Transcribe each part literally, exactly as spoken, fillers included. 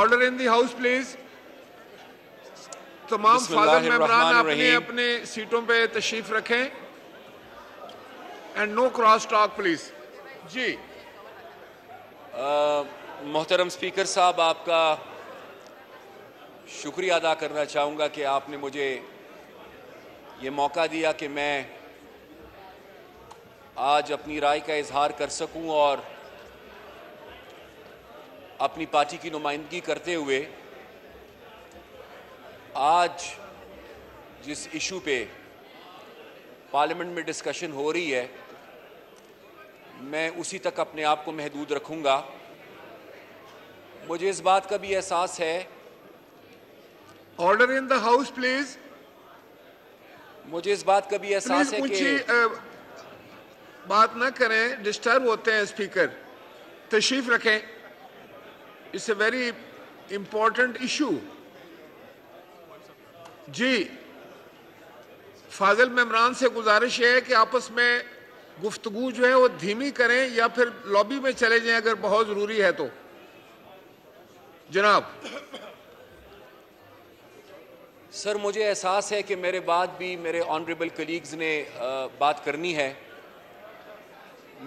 Order in the house please. तमाम फादर मेंबरान अपने अपने सीटों पे तशरीफ रखें and no cross talk please. जी uh, मोहतरम स्पीकर साहब, आपका शुक्रिया अदा करना चाहूँगा कि आपने मुझे ये मौका दिया कि मैं आज अपनी राय का इजहार कर सकूं और अपनी पार्टी की नुमाइंदगी करते हुए आज जिस इशू पे पार्लियामेंट में डिस्कशन हो रही है मैं उसी तक अपने आप को महदूद रखूंगा। मुझे इस बात का भी एहसास है। Order in the house please. मुझे इस बात का भी एहसास है कि बात ना करें, डिस्टर्ब होते हैं स्पीकर, तशरीफ रखें। It's a very important issue. जी फाजिल मेम्बरान से गुजारिश है कि आपस में गुफ्तगू जो है वो धीमी करें या फिर लॉबी में चले जाएं अगर बहुत ज़रूरी है तो। जनाब सर, मुझे एहसास है कि मेरे बाद भी मेरे ऑनरेबल कलीग्स ने आ, बात करनी है।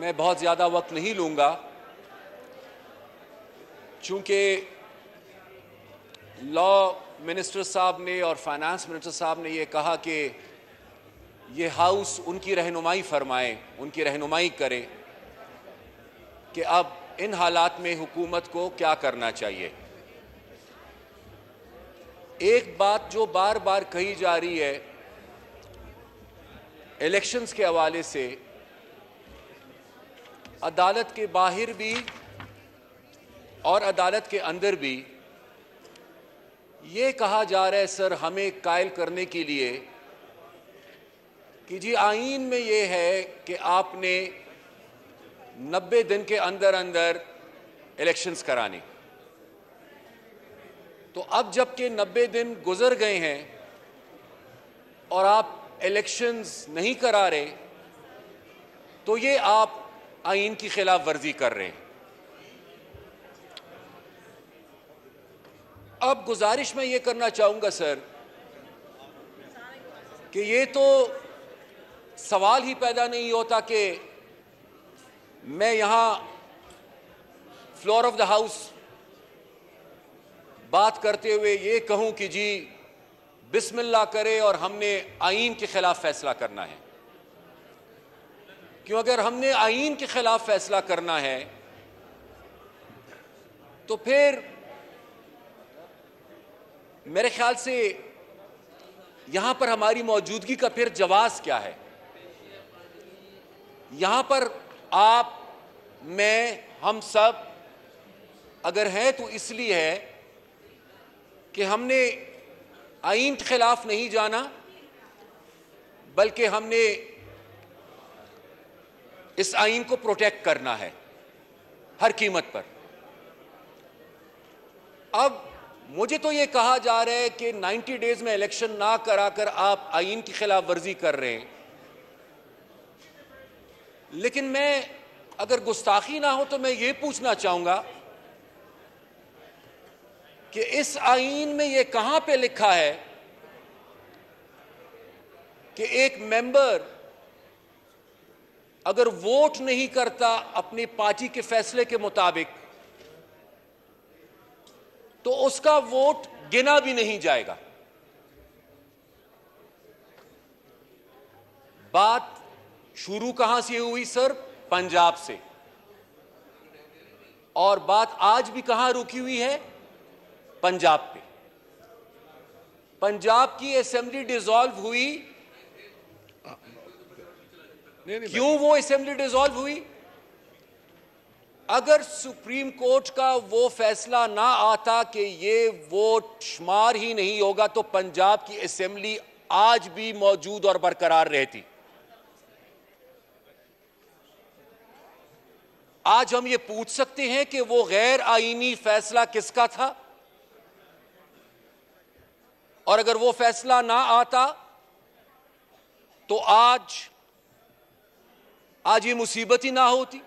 मैं बहुत ज़्यादा वक्त नहीं लूँगा चूँकि लॉ मिनिस्टर साहब ने और फाइनेंस मिनिस्टर साहब ने ये कहा कि ये हाउस उनकी रहनुमाई फरमाए, उनकी रहनुमाई करे कि अब इन हालात में हुकूमत को क्या करना चाहिए। एक बात जो बार बार कही जा रही है इलेक्शंस के हवाले से, अदालत के बाहर भी और अदालत के अंदर भी ये कहा जा रहा है सर हमें कायल करने के लिए कि जी आईन में ये है कि आपने नब्बे दिन के अंदर अंदर इलेक्शंस कराने। तो अब जबकि नब्बे दिन गुजर गए हैं और आप इलेक्शंस नहीं करा रहे तो ये आप आईन की खिलाफ वर्जी कर रहे हैं। अब गुजारिश मैं ये करना चाहूँगा सर कि ये तो सवाल ही पैदा नहीं होता कि मैं यहाँ फ्लोर ऑफ द हाउस बात करते हुए ये कहूँ कि जी बिस्मिल्लाह करे और हमने आईन के खिलाफ फैसला करना है। क्यों अगर हमने आईन के खिलाफ फैसला करना है तो फिर मेरे ख्याल से यहां पर हमारी मौजूदगी का फिर जवाब क्या है। यहां पर आप मैं हम सब अगर हैं तो इसलिए है कि हमने आईन के खिलाफ नहीं जाना बल्कि हमने इस आईन को प्रोटेक्ट करना है हर कीमत पर। अब मुझे तो ये कहा जा रहा है कि नब्बे डेज में इलेक्शन ना कराकर आप आईन की खिलाफ वर्जी कर रहे हैं। लेकिन मैं अगर गुस्ताखी ना हो तो मैं ये पूछना चाहूंगा कि इस आईन में ये कहां पे लिखा है कि एक मेंबर अगर वोट नहीं करता अपनी पार्टी के फैसले के मुताबिक तो उसका वोट गिना भी नहीं जाएगा। बात शुरू कहां से हुई सर? पंजाब से। और बात आज भी कहां रुकी हुई है? पंजाब पे। पंजाब की असेंबली डिसॉल्व हुई। नहीं, नहीं, क्यों वो असेंबली डिसॉल्व हुई? अगर सुप्रीम कोर्ट का वो फैसला ना आता कि ये वोट शुमार ही नहीं होगा तो पंजाब की असेंबली आज भी मौजूद और बरकरार रहती। आज हम ये पूछ सकते हैं कि वो गैर आईनी फैसला किसका था और अगर वो फैसला ना आता तो आज आज ये मुसीबत ही ना होती।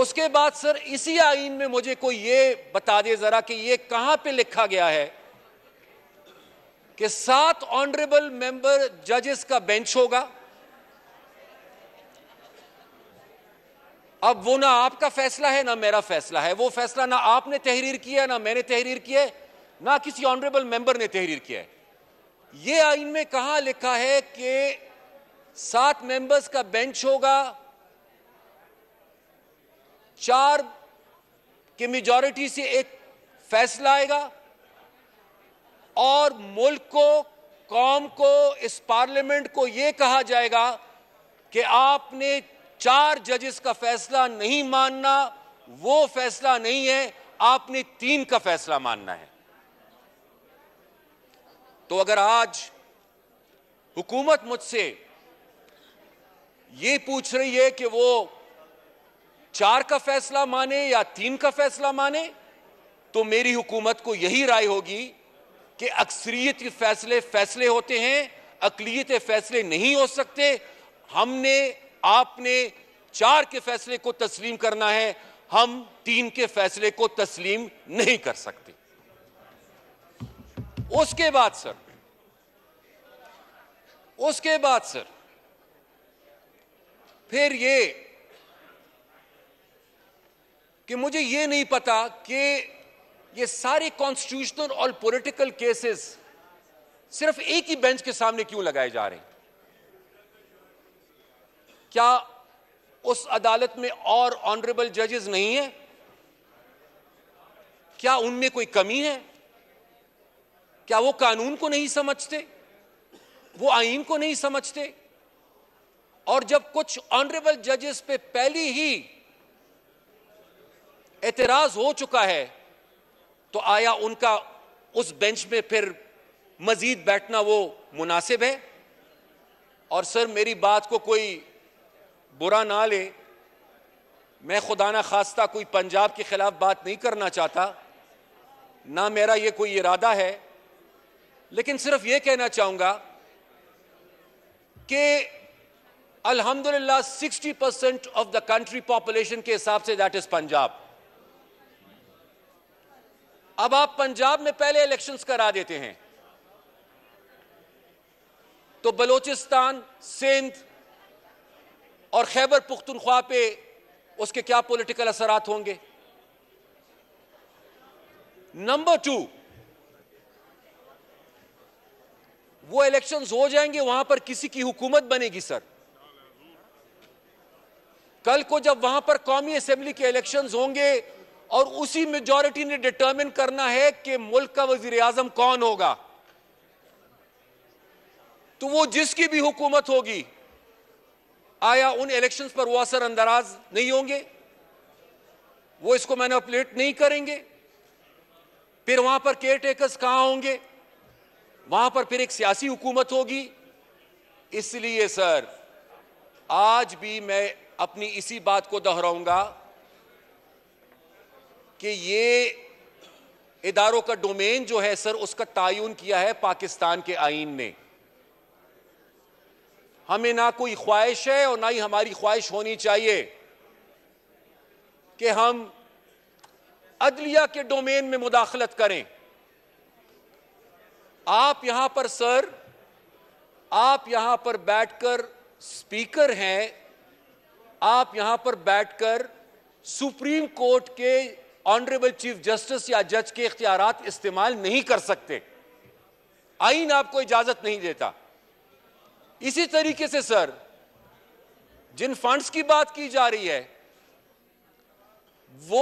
उसके बाद सर इसी आईन में मुझे कोई ये बता दे जरा कि ये कहां पे लिखा गया है कि सात ऑनरेबल मेंबर जजेस का बेंच होगा। अब वो ना आपका फैसला है ना मेरा फैसला है, वो फैसला ना आपने तहरीर किया ना मैंने तहरीर किया ना किसी ऑनरेबल मेंबर ने तहरीर किया है। ये आईन में कहां लिखा है कि सात मेंबर्स का बेंच होगा, चार की मेजॉरिटी से एक फैसला आएगा और मुल्क को, कौम को, इस पार्लियामेंट को यह कहा जाएगा कि आपने चार जजेस का फैसला नहीं मानना, वो फैसला नहीं है, आपने तीन का फैसला मानना है। तो अगर आज हुकूमत मुझसे ये पूछ रही है कि वो चार का फैसला माने या तीन का फैसला माने, तो मेरी हुकूमत को यही राय होगी कि अक्सरियत के फैसले फैसले होते हैं, अकलियत फैसले नहीं हो सकते। हमने आपने चार के फैसले को तस्लीम करना है, हम तीन के फैसले को तस्लीम नहीं कर सकते। उसके बाद सर उसके बाद सर फिर ये कि मुझे ये नहीं पता कि ये सारे कॉन्स्टिट्यूशनल और पॉलिटिकल केसेस सिर्फ एक ही बेंच के सामने क्यों लगाए जा रहे हैं। क्या उस अदालत में और ऑनरेबल जजेस नहीं है? क्या उनमें कोई कमी है? क्या वो कानून को नहीं समझते, वो आईन को नहीं समझते? और जब कुछ ऑनरेबल जजेस पे पहले ही एतराज हो चुका है, तो आया उनका उस बेंच में फिर मजीद बैठना वो मुनासिब है? और सर मेरी बात को कोई बुरा ना ले, मैं खुदा ना खास्ता कोई पंजाब के खिलाफ बात नहीं करना चाहता, ना मेरा ये कोई इरादा है, लेकिन सिर्फ ये कहना चाहूँगा कि अल्हम्दुलिल्लाह sixty percent of the country population के हिसाब से दैट इज पंजाब। अब आप पंजाब में पहले इलेक्शंस करा देते हैं तो बलूचिस्तान, सिंध और खैबर पुख्तनख्वा पे उसके क्या पॉलिटिकल असरात होंगे। नंबर टू, वो इलेक्शंस हो जाएंगे, वहां पर किसी की हुकूमत बनेगी सर। कल को जब वहां पर कौमी असेंबली के इलेक्शंस होंगे और उसी मेजॉरिटी ने डिटर्मिन करना है कि मुल्क का वजीर आजम कौन होगा, तो वो जिसकी भी हुकूमत होगी आया उन इलेक्शंस पर वो असरअंदाज नहीं होंगे, वो इसको मैनिपुलेट नहीं करेंगे। फिर वहां पर केयर टेकर्स कहां होंगे, वहां पर फिर एक सियासी हुकूमत होगी। इसलिए सर आज भी मैं अपनी इसी बात को दोहराऊंगा कि ये इदारों का डोमेन जो है सर, उसका तायुन किया है पाकिस्तान के आईन ने। हमें ना कोई ख्वाहिश है और ना ही हमारी ख्वाहिश होनी चाहिए कि हम अदलिया के डोमेन में मुदाखलत करें। आप यहां पर सर, आप यहां पर बैठकर स्पीकर हैं, आप यहां पर बैठकर सुप्रीम कोर्ट के ऑनरेबल चीफ जस्टिस या जज के इख्तियारात इस्तेमाल नहीं कर सकते, आईन आपको इजाजत नहीं देता। इसी तरीके से सर जिन फंड्स की बात की जा रही है वो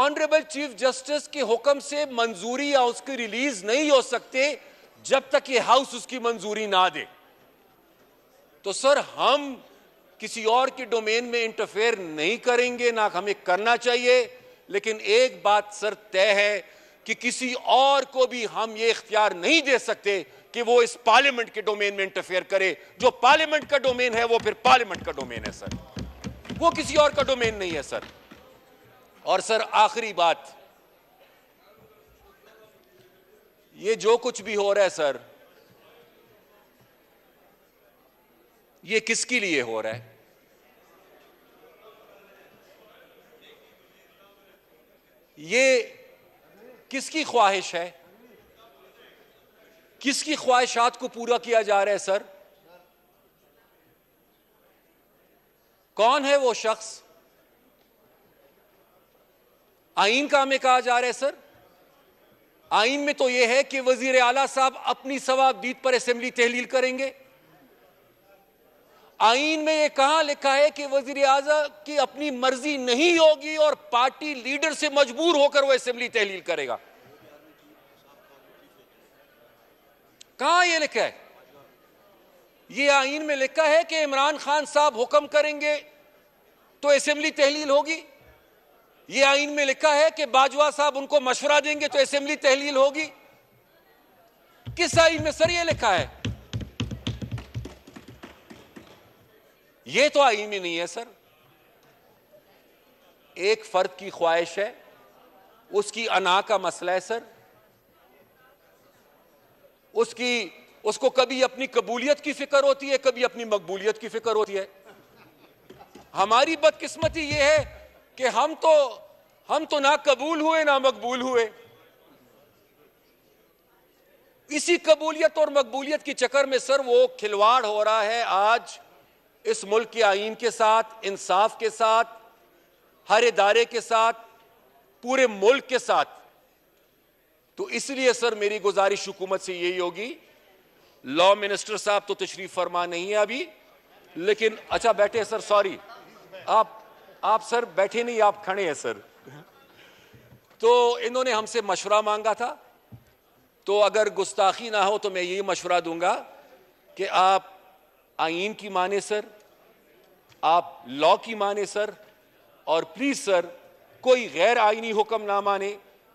ऑनरेबल चीफ जस्टिस के हुक्म से मंजूरी या उसकी रिलीज नहीं हो सकते जब तक ये हाउस उसकी मंजूरी ना दे। तो सर हम किसी और के डोमेन में इंटरफेयर नहीं करेंगे, ना हमें करना चाहिए, लेकिन एक बात सर तय है कि किसी और को भी हम ये इख्तियार नहीं दे सकते कि वो इस पार्लियामेंट के डोमेन में इंटरफेयर करे। जो पार्लियामेंट का डोमेन है वो फिर पार्लियामेंट का डोमेन है सर, वो किसी और का डोमेन नहीं है सर। और सर आखिरी बात, ये जो कुछ भी हो रहा है सर, ये किसके लिए हो रहा है? ये किसकी ख्वाहिश है, किसकी ख्वाहिशात को पूरा किया जा रहा है सर? कौन है वो शख्स? आइन का में कहा जा रहा है सर, आइन में तो ये है कि वजीर आला साहब अपनी सवाबदीद पर असेंबली तहलील करेंगे। आइन में ये कहां लिखा है कि वजीर आला की अपनी मर्जी नहीं होगी और पार्टी लीडर से मजबूर होकर वो असेंबली तहलील करेगा? कहां ये लिखा है? ये आइन में लिखा है कि इमरान खान साहब हुक्म करेंगे तो असेंबली तहलील होगी। ये आइन में लिखा है कि बाजवा साहब उनको मशवरा देंगे तो असेंबली तहलील होगी। किस आइन में सर ये लिखा है? ये तो आइन में नहीं है सर। एक फर्द की ख्वाहिश है, उसकी अना का मसला है सर, उसकी उसको कभी अपनी कबूलियत की फिक्र होती है, कभी अपनी मकबूलियत की फिक्र होती है। हमारी बदकिस्मती ये है कि हम तो हम तो ना कबूल हुए ना मकबूल हुए। इसी कबूलियत और मकबूलियत के चक्कर में सर वो खिलवाड़ हो रहा है आज इस मुल्क के आईन के साथ, इंसाफ के साथ, हर इदारे के साथ, पूरे मुल्क के साथ। तो इसलिए सर मेरी गुजारिश हुकूमत से यही होगी, लॉ मिनिस्टर साहब तो तशरीफ फरमा नहीं है अभी, लेकिन अच्छा बैठे हैं सर, सॉरी आप आप सर बैठे नहीं, आप खड़े हैं सर। तो इन्होंने हमसे मशवरा मांगा था, तो अगर गुस्ताखी ना हो तो मैं यही मशवरा दूंगा कि आप आईन की माने सर, आप लॉ की माने सर, और प्लीज सर कोई गैर आइनी हुक्म ना माने।